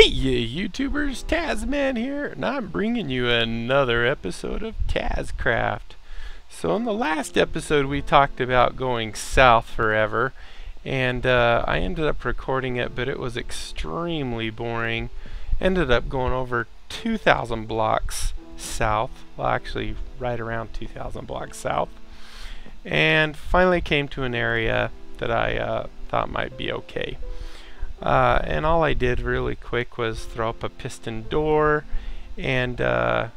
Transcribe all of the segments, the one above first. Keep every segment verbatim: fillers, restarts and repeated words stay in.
Hey you YouTubers, TazzMann here, and I'm bringing you another episode of TazzCraft. So in the last episode we talked about going south forever, and uh, I ended up recording it, but it was extremely boring. Ended up going over two thousand blocks south, well actually right around two thousand blocks south, and finally came to an area that I uh, thought might be okay. Uh, and all I did really quick was throw up a piston door and uh,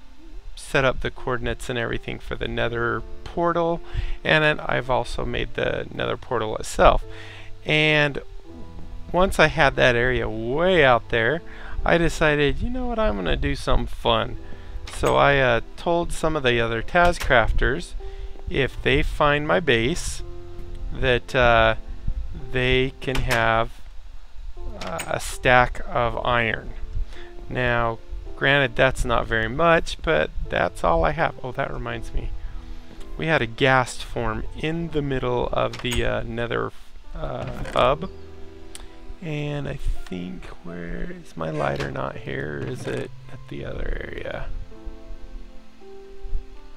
set up the coordinates and everything for the nether portal, and then I've also made the nether portal itself. And once I had that area way out there, I decided, you know what, I'm gonna do something fun. So I uh, told some of the other TazzCrafters if they find my base that uh, they can have a stack of iron. Now granted, that's not very much, but that's all I have. Oh, that reminds me, we had a ghast form in the middle of the uh, nether uh, hub, and I think, where is my lighter? Not here, is it? At the other area.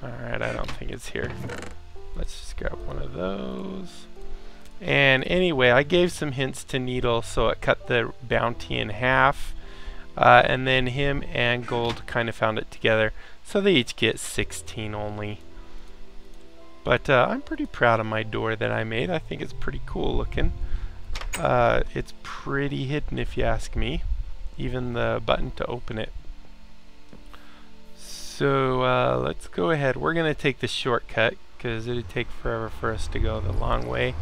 Alright, I don't think it's here. Let's just grab one of those. And anyway, I gave some hints to Needle, so it cut the bounty in half, uh, and then him and Gold kind of found it together, so they each get sixteen only. But uh, I'm pretty proud of my door that I made. I think it's pretty cool looking. Uh, it's pretty hidden if you ask me, even the button to open it. So uh, let's go ahead. We're gonna take the shortcut because it'd take forever for us to go the long way.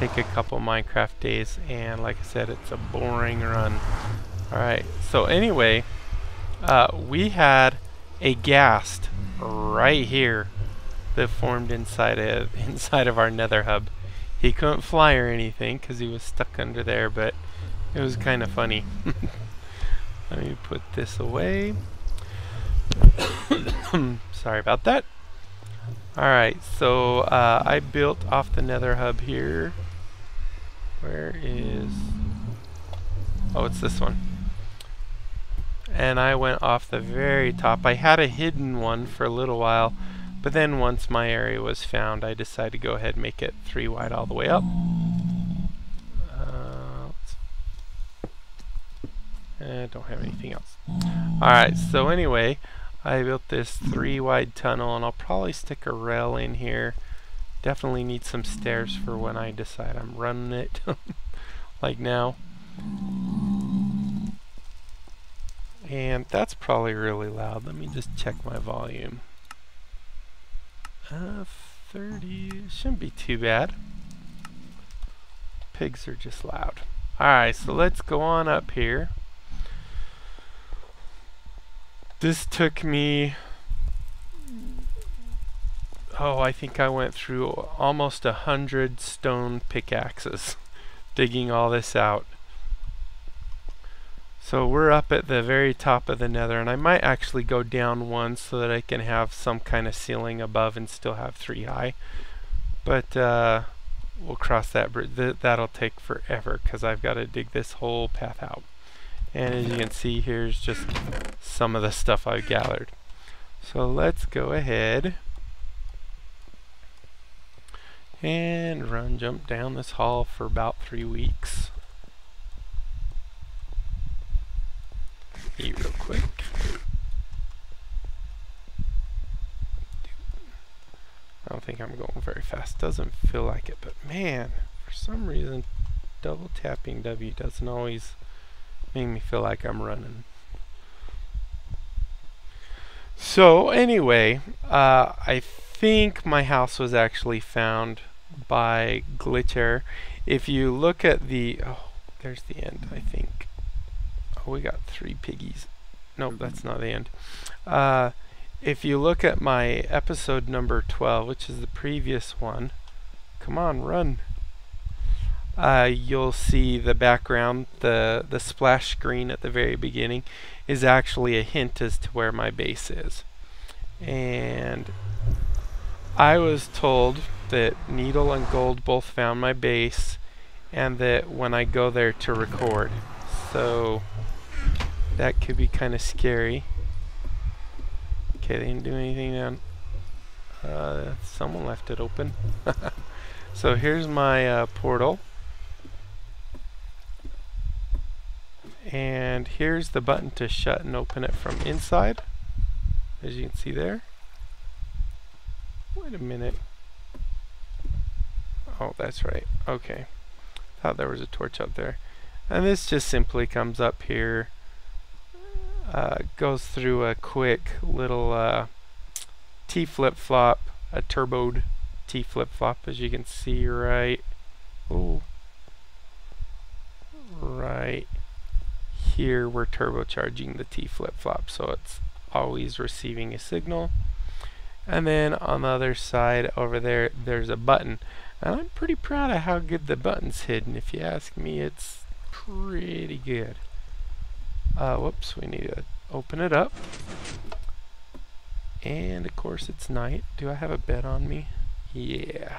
Take a couple Minecraft days, and like I said, it's a boring run. Alright, so anyway, uh, we had a ghast right here that formed inside of inside of our nether hub. He couldn't fly or anything because he was stuck under there, but it was kind of funny. Let me put this away. Sorry about that. Alright, so uh, I built off the nether hub here. Where is... oh, it's this one. And I went off the very top. I had a hidden one for a little while, but then once my area was found, I decided to go ahead and make it three wide all the way up. Uh, I don't have anything else. Alright, so anyway, I built this three wide tunnel, and I'll probably stick a rail in here. Definitely need some stairs for when I decide I'm running it, like now. And that's probably really loud. Let me just check my volume. Uh, thirty, shouldn't be too bad. Pigs are just loud. Alright, so let's go on up here. This took me, oh, I think I went through almost a hundred stone pickaxes digging all this out. So we're up at the very top of the nether, and I might actually go down one so that I can have some kind of ceiling above and still have three high. But uh, we'll cross that bridge. Th that'll take forever because I've got to dig this whole path out. And as you can see, here's just some of the stuff I've gathered. So let's go ahead and run, jump down this hall for about three weeks. Eat real quick. I don't think I'm going very fast. Doesn't feel like it, but man, for some reason, double tapping W doesn't always make me feel like I'm running. So anyway, uh, I think my house was actually found by Glitcher. If you look at the, oh, there's the end, I think. Oh, we got three piggies. Nope, that's not the end. Uh, if you look at my episode number twelve, which is the previous one, come on, run. Uh, you'll see the background, the, the splash screen at the very beginning is actually a hint as to where my base is. And I was told that Needle and Gold both found my base, and that when I go there to record. So That could be kind of scary. Okay, they didn't do anything down. Uh, someone left it open. So here's my uh, portal. And here's the button to shut and open it from inside, as you can see there. Wait a minute. Oh, that's right. Okay. Thought there was a torch up there. And this just simply comes up here, uh, goes through a quick little uh, T flip-flop, a turboed T flip-flop, as you can see right, oh, right here we're turbocharging the T flip-flop, so it's always receiving a signal. And then on the other side over there, there's a button. And I'm pretty proud of how good the button's hidden. If you ask me, it's pretty good. Uh, whoops, we need to open it up. And of course it's night. Do I have a bed on me? Yeah.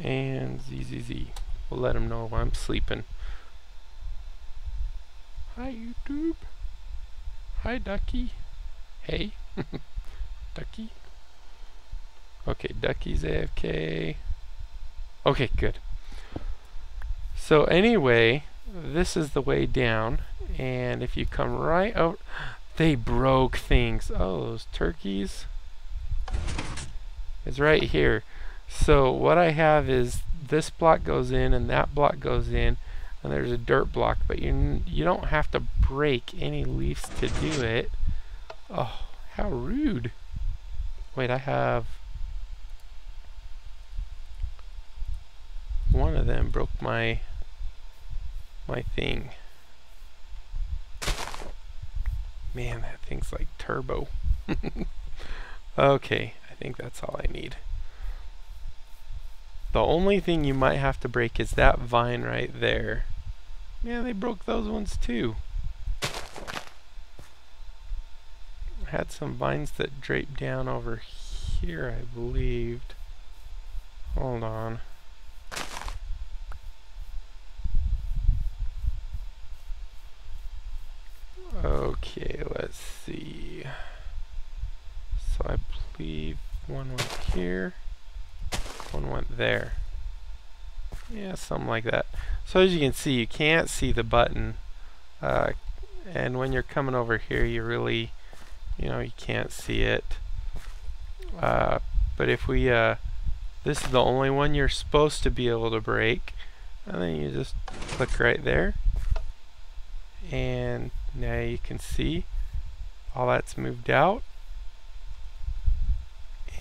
And Z Z Z. We'll let them know I'm sleeping. Hi YouTube. Hi Ducky. Hey. Ducky. Okay, Ducky's A F K. Okay, good. So anyway, this is the way down, and if you come right out, they broke things. Oh, those turkeys. It's right here. So what I have is this block goes in and that block goes in, and there's a dirt block, but you you don't have to break any leaves to do it. Oh, how rude. Wait, I have one of them broke my my thing. Man, that thing's like turbo. Okay, I think that's all I need. The only thing you might have to break is that vine right there. Yeah, they broke those ones too. I had some vines that draped down over here, I believed. Hold on. Okay, let's see. So I believe one went here. One went there. Yeah, something like that. So as you can see, you can't see the button, uh, and when you're coming over here, you really, you know, you can't see it. Uh, but if we, uh, this is the only one you're supposed to be able to break, and then you just click right there, and now you can see all that's moved out,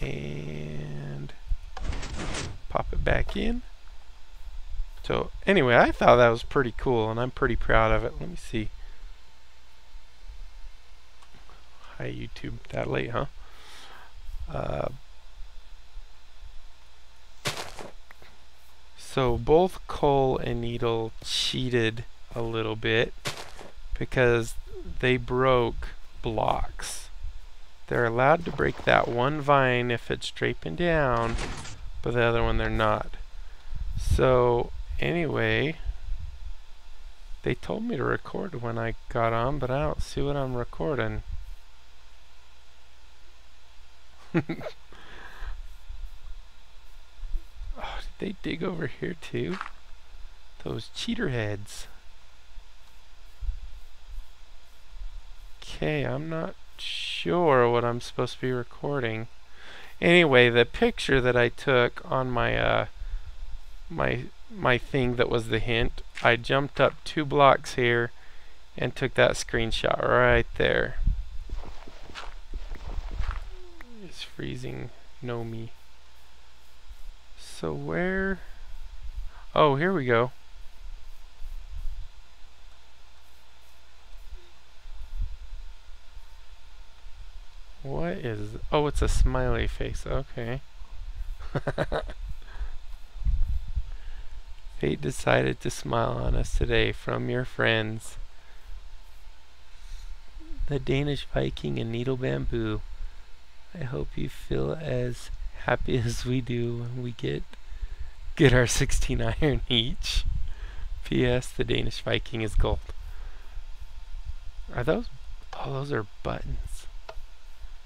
and pop it back in. So anyway, I thought that was pretty cool, and I'm pretty proud of it. Let me see. Hi YouTube, that late, huh? Uh, so both Cole and Needle cheated a little bit because they broke blocks. They're allowed to break that one vine if it's draping down, but the other one they're not. So anyway, they told me to record when I got on, but I don't see what I'm recording. Oh, did they dig over here too? Those cheater heads. Okay, I'm not sure what I'm supposed to be recording. Anyway, the picture that I took on my uh, my my thing that was the hint, I jumped up two blocks here and took that screenshot right there. It's freezing, no me. So where? Oh, here we go. What is... oh, it's a smiley face. Okay. Fate decided to smile on us today. From your friends. the Danish Viking and Needle Bamboo. I hope you feel as happy as we do when we get get our sixteen iron each. P S The Danish Viking is gold. Are those? Oh, those are buttons.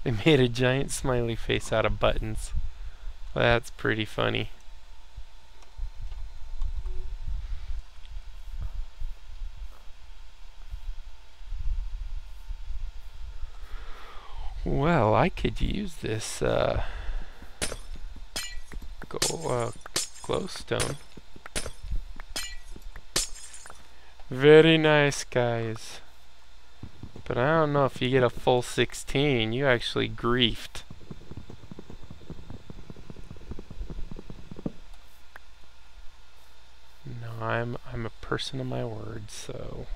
They made a giant smiley face out of buttons. Well, that's pretty funny. Well, I could use this uh, go, uh, glowstone. Very nice, guys. But I don't know if you get a full sixteen. You actually griefed. No, I'm I'm a person of my word, so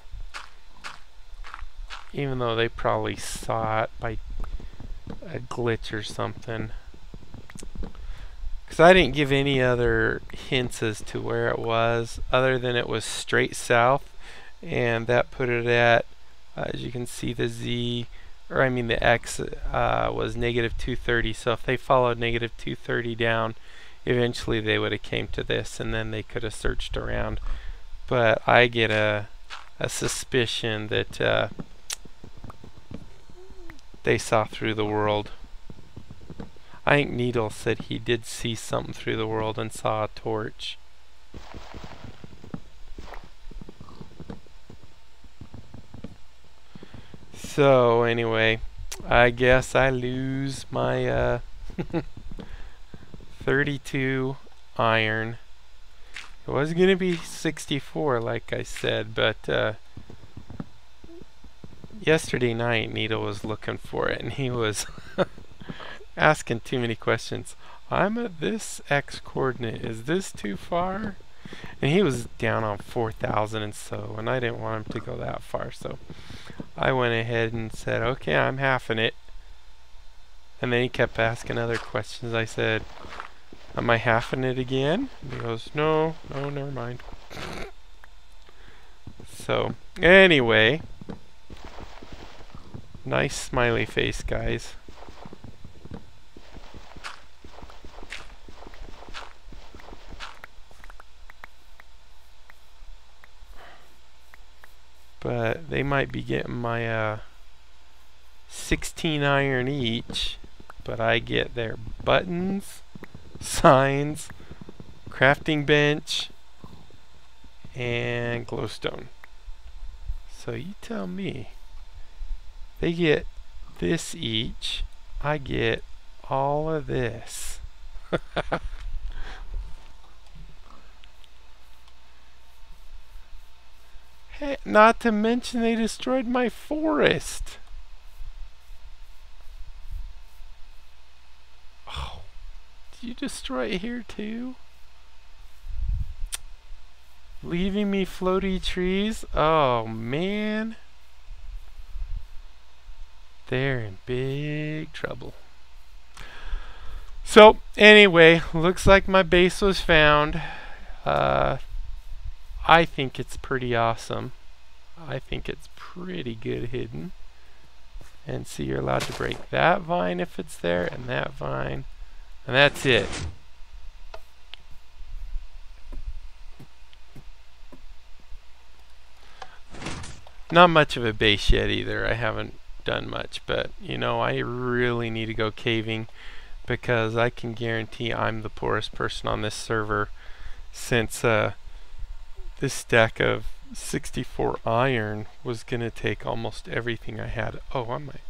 even though they probably saw it by a glitch or something, because I didn't give any other hints as to where it was other than it was straight south, and that put it at uh, as you can see the Z, or I mean the X, uh, was negative two thirty. So if they followed negative two thirty down, eventually they would have came to this, and then they could have searched around. But I get a a suspicion that uh, they saw through the world. I think Needle said he did see something through the world and saw a torch. So anyway, I guess I lose my uh, thirty-two iron. It was going to be sixty-four like I said, but uh, yesterday night Needle was looking for it, and he was asking too many questions. I'm at this X coordinate. Is this too far? And he was down on four thousand and so, and I didn't want him to go that far, so I went ahead and said, okay, I'm halving it. And then he kept asking other questions. I said, am I halving it again? And he goes, no, no, never mind. So, anyway, nice smiley face, guys. But they might be getting my uh, sixteen iron each, but I get their buttons, signs, crafting bench, and glowstone. So you tell me. They get this each, I get all of this. Hey, not to mention they destroyed my forest. Oh, did you destroy it here too? Leaving me floaty trees? Oh man. They're in big trouble. So anyway, looks like my base was found. Uh, I think it's pretty awesome. I think it's pretty good hidden. And see, you're allowed to break that vine if it's there, and that vine, and that's it. Not much of a base yet either. I haven't done much, but you know, I really need to go caving, because I can guarantee I'm the poorest person on this server, since uh, this stack of sixty-four iron was gonna take almost everything I had. Oh, I might.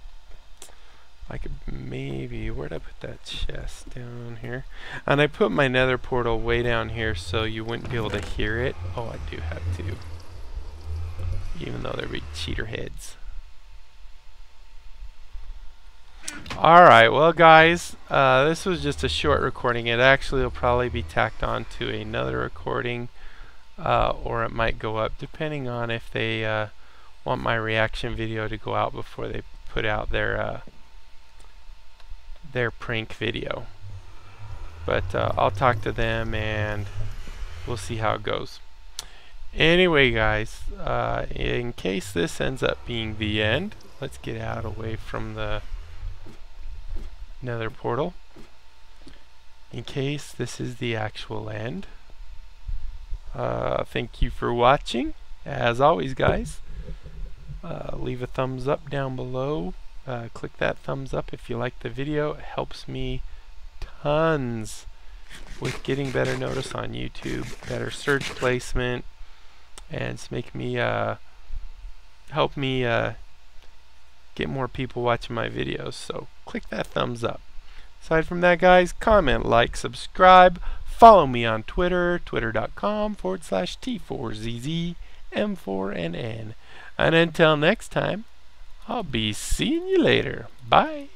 I could maybe. Where'd I put that chest? Down here. And I put my nether portal way down here so you wouldn't be able to hear it. Oh, I do have to. Even though there'd be cheater heads. Alright, well guys, uh, this was just a short recording. It actually will probably be tacked on to another recording. Uh, or it might go up depending on if they uh, want my reaction video to go out before they put out their uh, their prank video. But uh, I'll talk to them and we'll see how it goes. Anyway guys, uh, in case this ends up being the end, Let's get out away from the nether portal in case this is the actual land. Uh, thank you for watching. As always, guys, uh, leave a thumbs up down below. Uh, click that thumbs up if you like the video. It helps me tons with getting better notice on YouTube, better search placement, and it's make me uh, help me uh, get more people watching my videos. So click that thumbs up. Aside from that, guys, comment, like, subscribe, follow me on Twitter, twitter dot com forward slash T four Z Z M four N N. And until next time, I'll be seeing you later. Bye.